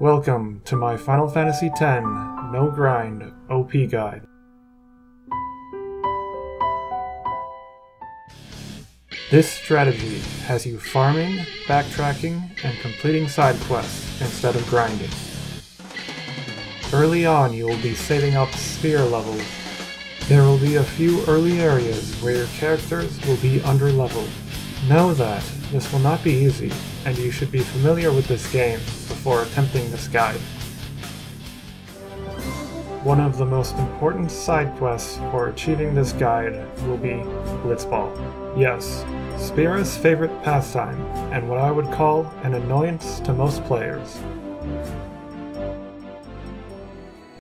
Welcome to my Final Fantasy X No Grind OP Guide. This strategy has you farming, backtracking, and completing side quests instead of grinding. Early on you will be saving up sphere levels. There will be a few early areas where your characters will be under-leveled. Know that this will not be easy, and you should be familiar with this game before attempting this guide. One of the most important side quests for achieving this guide will be Blitzball. Yes, Spira's favorite pastime, and what I would call an annoyance to most players.